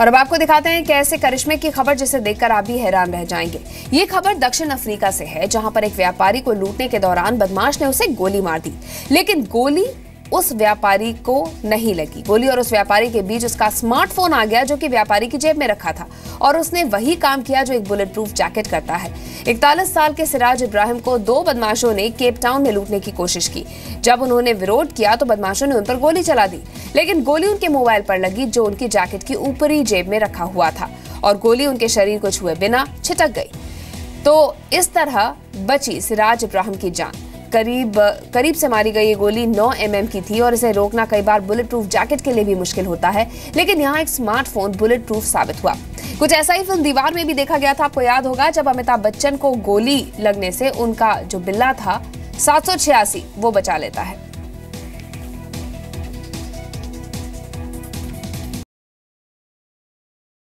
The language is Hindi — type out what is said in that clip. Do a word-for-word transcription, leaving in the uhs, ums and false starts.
और अब आपको दिखाते हैं कि ऐसे करिश्मे की खबर जिसे देखकर आप भी हैरान रह जाएंगे। ये खबर दक्षिण अफ्रीका से है, जहां पर एक व्यापारी को लूटने के दौरान बदमाश ने उसे गोली मार दी, लेकिन गोली उस व्यापारी को नहीं लगी। गोली और उस व्यापारी के बीच उसका स्मार्टफोन आ गया, जो कि व्यापारी की जेब में रखा था, और उसने वही काम किया जो एक बुलेट प्रूफ जैकेट करता है। इकतालीस साल के सिराज इब्राहिम को दो बदमाशों ने केप टाउन में लूटने की कोशिश की। जब उन्होंने विरोध किया तो बदमाशों ने उन पर गोली चला दी, लेकिन गोली उनके मोबाइल पर लगी, जो उनकी जैकेट की ऊपरी जेब में रखा हुआ था, और गोली उनके शरीर को छुए बिना छिटक गई। तो इस तरह बची सिराज इब्राहिम की जान। करीब करीब से मारी गई ये गोली नौ एम एम की थी, और इसे रोकना कई बार बुलेट प्रूफ जैकेट के लिए भी मुश्किल होता है, लेकिन यहाँ एक स्मार्टफोन बुलेट प्रूफ साबित हुआ। कुछ ऐसा ही फिल्म दीवार में भी देखा गया था। आपको याद होगा, जब अमिताभ बच्चन को गोली लगने से उनका जो बिल्ला था सात सौ छियासी, वो बचा लेता है।